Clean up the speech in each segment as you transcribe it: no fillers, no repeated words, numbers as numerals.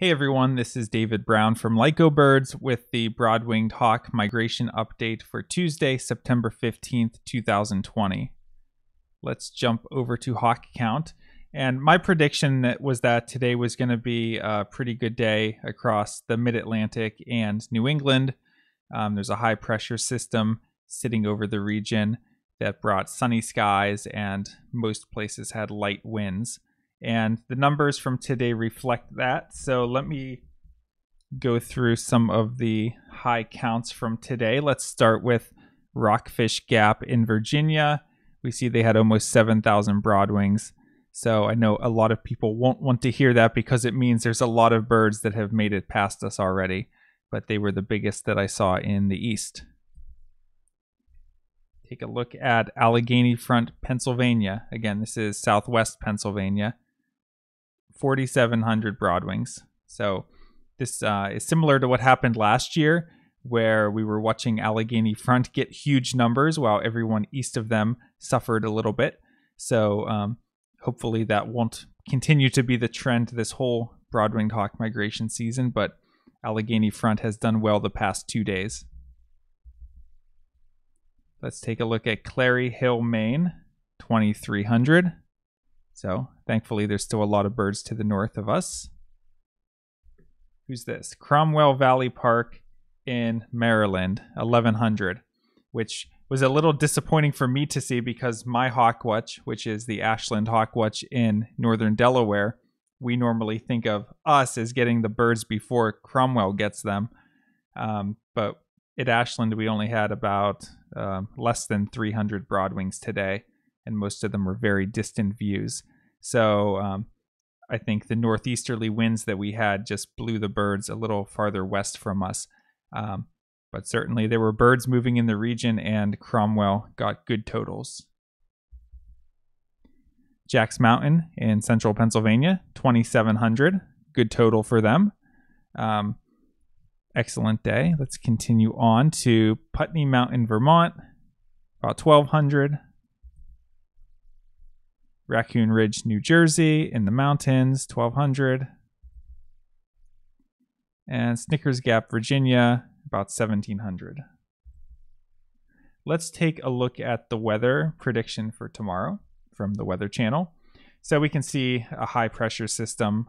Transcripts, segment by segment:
Hey everyone, this is David Brown from LycoBirds with the Broad-winged Hawk migration update for Tuesday, September 15th, 2020. Let's jump over to hawk count. And my prediction was that today was going to be a pretty good day across the Mid-Atlantic and New England. There's a high pressure system sitting over the region that brought sunny skies, and most places had light winds. And the numbers from today reflect that. So let me go through some of the high counts from today. Let's start with Rockfish Gap in Virginia. We see they had almost 7,000 broadwings. So I know a lot of people won't want to hear that because it means there's a lot of birds that have made it past us already. But they were the biggest that I saw in the east. Take a look at Allegheny Front, Pennsylvania. Again, this is southwest Pennsylvania. 4,700 broadwings. So this is similar to what happened last year, where we were watching Allegheny Front get huge numbers while everyone east of them suffered a little bit. So hopefully that won't continue to be the trend this whole broad-winged hawk migration season, but Allegheny Front has done well the past 2 days. Let's take a look at Clary Hill, Maine, 2,300. So thankfully there's still a lot of birds to the north of us. Who's this? Cromwell Valley Park in Maryland, 1,100, which was a little disappointing for me to see because my Hawk Watch, which is the Ashland Hawk Watch in northern Delaware, we normally think of us as getting the birds before Cromwell gets them. But at Ashland, we only had about less than 300 broadwings today, and most of them were very distant views. So I think the northeasterly winds that we had just blew the birds a little farther west from us. But certainly there were birds moving in the region, and Cromwell got good totals. Jack's Mountain in central Pennsylvania, 2,700. Good total for them. Excellent day. Let's continue on to Putney Mountain, Vermont, about 1,200. Raccoon Ridge, New Jersey, in the mountains, 1,200. And Snickers Gap, Virginia, about 1,700. Let's take a look at the weather prediction for tomorrow from the Weather Channel. So we can see a high pressure system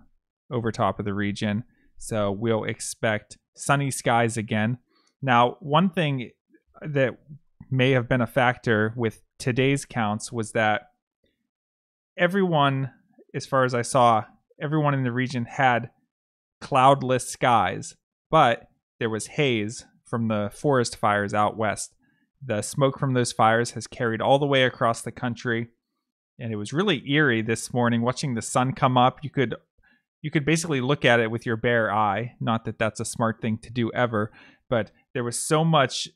over top of the region. So we'll expect sunny skies again. Now, one thing that may have been a factor with today's counts was that everyone, as far as I saw, everyone in the region had cloudless skies, but there was haze from the forest fires out west. The smoke from those fires has carried all the way across the country, and it was really eerie this morning watching the sun come up. You could basically look at it with your bare eye. Not that that's a smart thing to do ever, but there was so much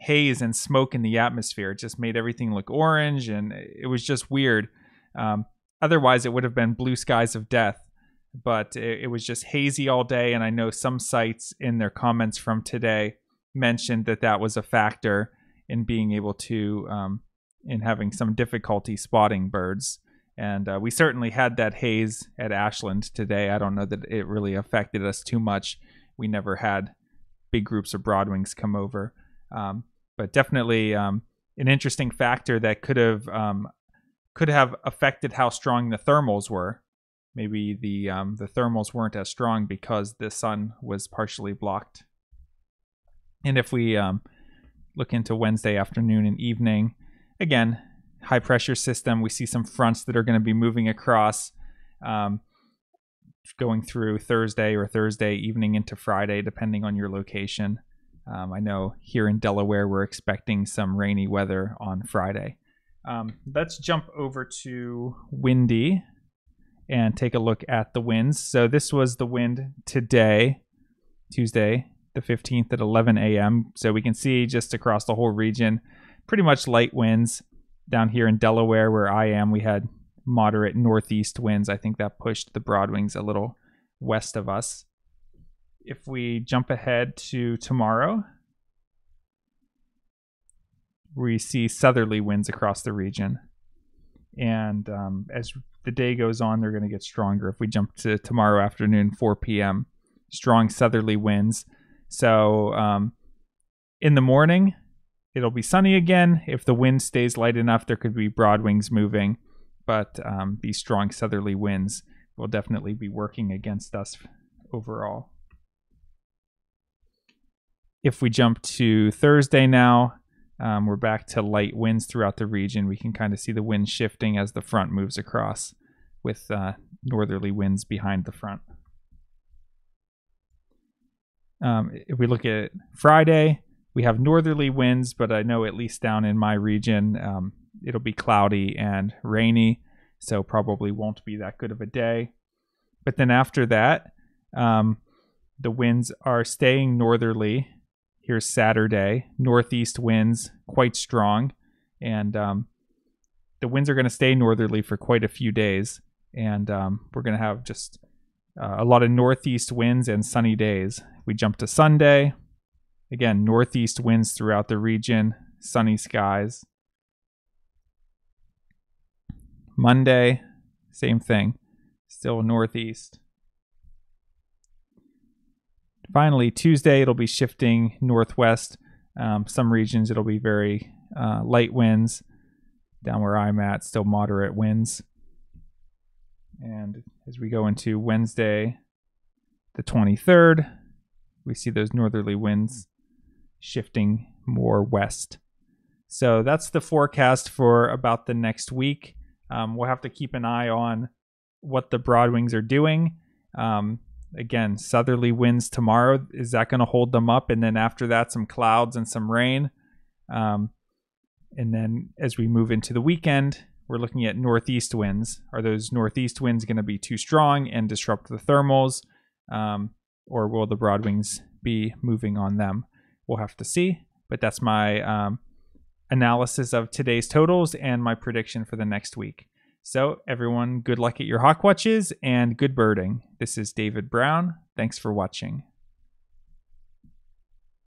haze and smoke in the atmosphere. It just made everything look orange, and it was just weird. Otherwise, it would have been blue skies of death, but it was just hazy all day. And I know some sites in their comments from today mentioned that that was a factor in being able to, in having some difficulty spotting birds. And we certainly had that haze at Ashland today. I don't know that it really affected us too much. We never had big groups of broadwings come over. But definitely an interesting factor that could have affected how strong the thermals were. Maybe the thermals weren't as strong because the sun was partially blocked. And if we look into Wednesday afternoon and evening, again, high pressure system. We see some fronts that are going to be moving across going through Thursday evening into Friday, depending on your location. I know here in Delaware, we're expecting some rainy weather on Friday. Let's jump over to Windy and take a look at the winds. So this was the wind today, Tuesday, the 15th at 11 a.m. So we can see just across the whole region, pretty much light winds. Down here in Delaware, where I am, we had moderate northeast winds. I think that pushed the broadwings a little west of us. If we jump ahead to tomorrow, we see southerly winds across the region. And as the day goes on, they're going to get stronger. If we jump to tomorrow afternoon, 4 p.m., strong southerly winds. So in the morning, it'll be sunny again. If the wind stays light enough, there could be broadwings moving, but these strong southerly winds will definitely be working against us overall. If we jump to Thursday now, we're back to light winds throughout the region. We can kind of see the wind shifting as the front moves across with northerly winds behind the front. If we look at Friday, we have northerly winds, but I know at least down in my region, it'll be cloudy and rainy, so probably won't be that good of a day. But then after that, the winds are staying northerly. Here's Saturday, northeast winds, quite strong. And the winds are going to stay northerly for quite a few days. And we're going to have just a lot of northeast winds and sunny days. We jump to Sunday. Again, northeast winds throughout the region, sunny skies. Monday, same thing, still northeast. Finally, Tuesday, it'll be shifting northwest. Some regions, it'll be very light winds. Down where I'm at, still moderate winds. And as we go into Wednesday, the 23rd, we see those northerly winds shifting more west. So that's the forecast for about the next week. We'll have to keep an eye on what the broadwings are doing. Again, southerly winds tomorrow. Is that going to hold them up? And then after that, some clouds and some rain. And then as we move into the weekend, we're looking at northeast winds. Are those northeast winds going to be too strong and disrupt the thermals? Or will the broadwings be moving on them? We'll have to see. But that's my analysis of today's totals and my prediction for the next week. So everyone, good luck at your hawk watches and good birding. This is David Brown. Thanks for watching.